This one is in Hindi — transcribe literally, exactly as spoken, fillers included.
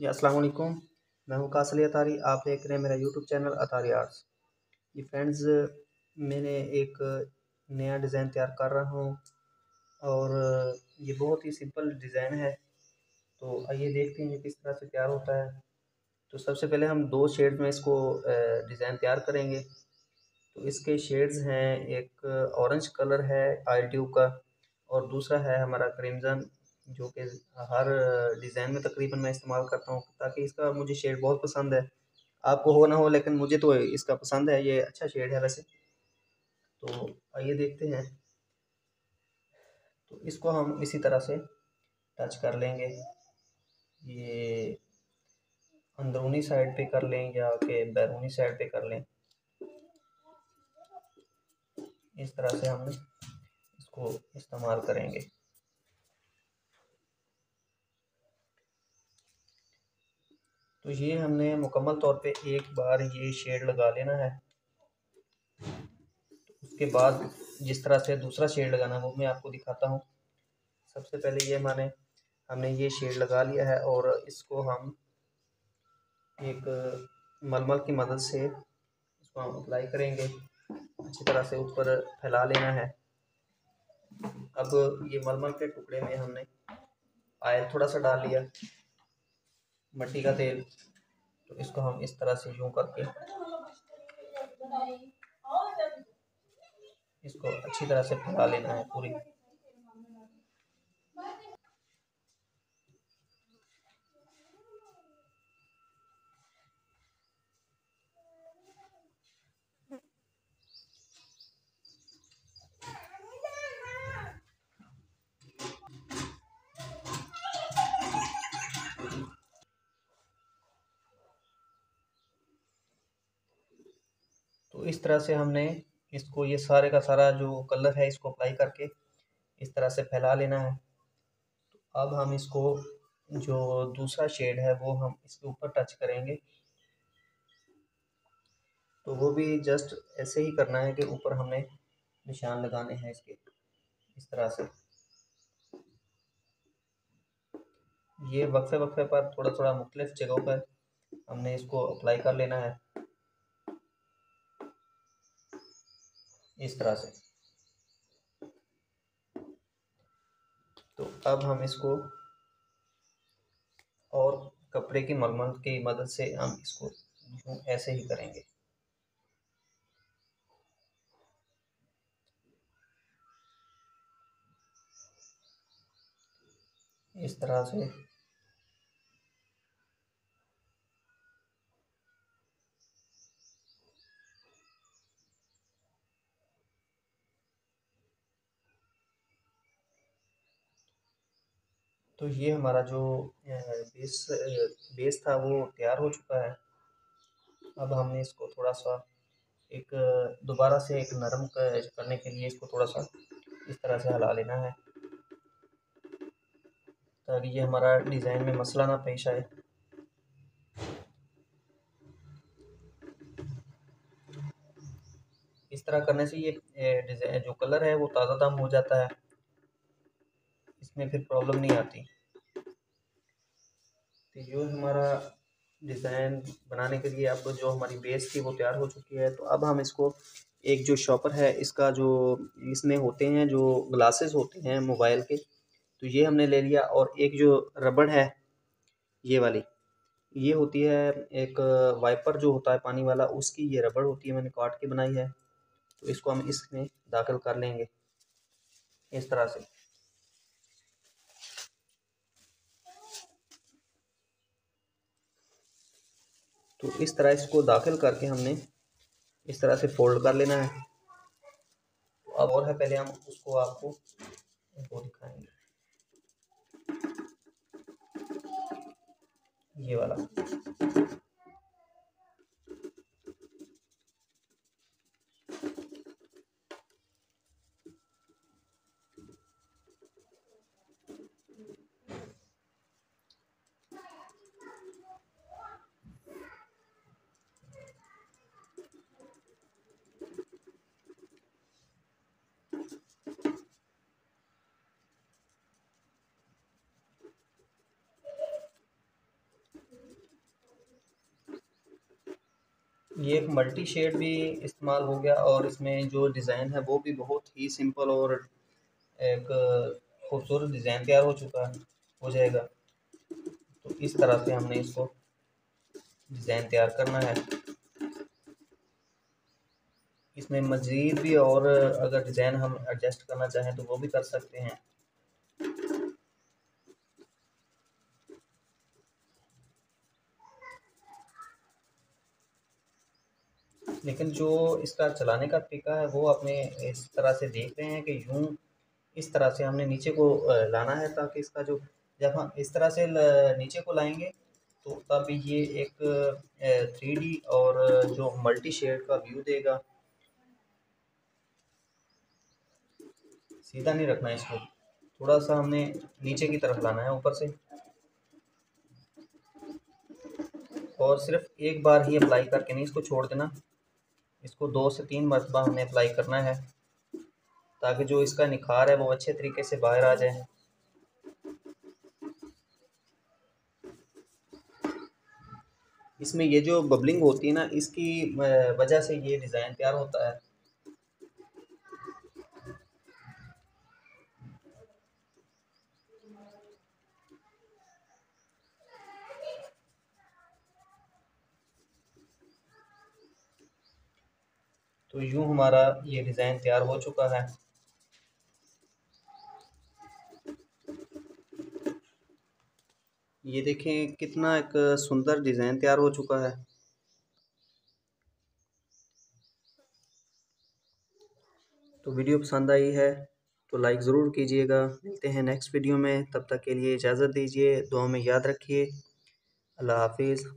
जी अस्सलाम वालेकुम, मैं हूँ कासली अतारी। आप देख रहे हैं मेरा यूट्यूब चैनल अतारी आर्ट्स। जी फ्रेंड्स, मैंने एक नया डिज़ाइन तैयार कर रहा हूँ और ये बहुत ही सिंपल डिज़ाइन है, तो आइए देखते हैं ये किस तरह से तैयार होता है। तो सबसे पहले हम दो शेड में इसको डिज़ाइन तैयार करेंगे। तो इसके शेड्स हैं, एक ऑरेंज कलर है आयल ट्यूब का और दूसरा है हमारा क्रिम्ज़न, जो कि हर डिज़ाइन में तकरीबन मैं इस्तेमाल करता हूँ, ताकि इसका मुझे शेड बहुत पसंद है। आपको हो ना हो, लेकिन मुझे तो इसका पसंद है, ये अच्छा शेड है वैसे। तो आइए देखते हैं। तो इसको हम इसी तरह से टच कर लेंगे, ये अंदरूनी साइड पे कर लें या के बैरूनी साइड पे कर लें। इस तरह से हम इसको इस्तेमाल करेंगे। तो ये हमने मुकम्मल तौर पे एक बार ये शेड लगा लेना है। उसके बाद जिस तरह से दूसरा शेड लगाना है वो मैं आपको दिखाता हूँ। सबसे पहले ये मैंने हमने ये शेड लगा लिया है और इसको हम एक मलमल की मदद से इसको हम अप्लाई करेंगे। अच्छी तरह से ऊपर फैला लेना है। अब ये मलमल के टुकड़े में हमने आयल थोड़ा सा डाल लिया, मट्टी का तेल। तो इसको हम इस तरह से यूं करके इसको अच्छी तरह से फैला लेना है पूरी। तो इस तरह से हमने इसको ये सारे का सारा जो कलर है इसको अप्लाई करके इस तरह से फैला लेना है। तो अब हम इसको जो दूसरा शेड है वो हम इसके ऊपर टच करेंगे। तो वो भी जस्ट ऐसे ही करना है कि ऊपर हमने निशान लगाने हैं इसके, इस तरह से। ये वक्फे वक्फे पर थोड़ा थोड़ा मुख्तलिफ जगहों पर हमने इसको अप्लाई कर लेना है इस तरह से। तो अब हम इसको और कपड़े की मलमल की मदद से हम इसको ऐसे ही करेंगे। इस तरह से तो ये हमारा जो बेस बेस था वो तैयार हो चुका है। अब हमने इसको थोड़ा सा एक दोबारा से एक नरम करने के लिए इसको थोड़ा सा इस तरह से हिला लेना है, ताकि ये हमारा डिज़ाइन में मसला ना पेश आए। इस तरह करने से ये डिज़ाइन जो कलर है वो ताज़ा ताम हो जाता है, इसमें फिर प्रॉब्लम नहीं आती। तो जो हमारा डिज़ाइन बनाने के लिए अब जो हमारी बेस थी वो तैयार हो चुकी है। तो अब हम इसको एक जो शॉपर है इसका जो इसमें होते हैं जो ग्लासेस होते हैं मोबाइल के, तो ये हमने ले लिया। और एक जो रबड़ है ये वाली, ये होती है एक वाइपर जो होता है पानी वाला, उसकी ये रबड़ होती है, मैंने काट के बनाई है। तो इसको हम इसमें दाखिल कर लेंगे इस तरह से। तो इस तरह इसको दाखिल करके हमने इस तरह से फोल्ड कर लेना है। तो अब और है, पहले हम उसको आपको वो दिखाएंगे, ये वाला। ये एक मल्टी शेड भी इस्तेमाल हो गया और इसमें जो डिज़ाइन है वो भी बहुत ही सिंपल और एक खूबसूरत डिज़ाइन तैयार हो चुका हो जाएगा। तो इस तरह से हमने इसको डिज़ाइन तैयार करना है। इसमें मज़ीद भी और अगर डिज़ाइन हम एडजस्ट करना चाहें तो वो भी कर सकते हैं। लेकिन जो इसका चलाने का तरीका है वो आपने इस तरह से देख रहे हैं कि यूं इस तरह से हमने नीचे को लाना है, ताकि इसका जो जब हम इस तरह से नीचे को लाएंगे तो तब ये एक थ्री डी और जो मल्टी शेड का व्यू देगा। सीधा नहीं रखना है इसको, थोड़ा सा हमने नीचे की तरफ लाना है ऊपर से, और सिर्फ एक बार ही अप्लाई करके नहीं इसको छोड़ देना। इसको दो से तीन मरतबा हमने अप्लाई करना है ताकि जो इसका निखार है वो अच्छे तरीके से बाहर आ जाए। इसमें ये जो बबलिंग होती है ना, इसकी वजह से ये डिज़ाइन तैयार होता है। तो यूं हमारा ये डिज़ाइन तैयार हो चुका है। ये देखें कितना एक सुंदर डिज़ाइन तैयार हो चुका है। तो वीडियो पसंद आई है तो लाइक ज़रूर कीजिएगा। मिलते हैं नेक्स्ट वीडियो में, तब तक के लिए इजाज़त दीजिए, दुआ में याद रखिए। अल्लाह हाफिज़।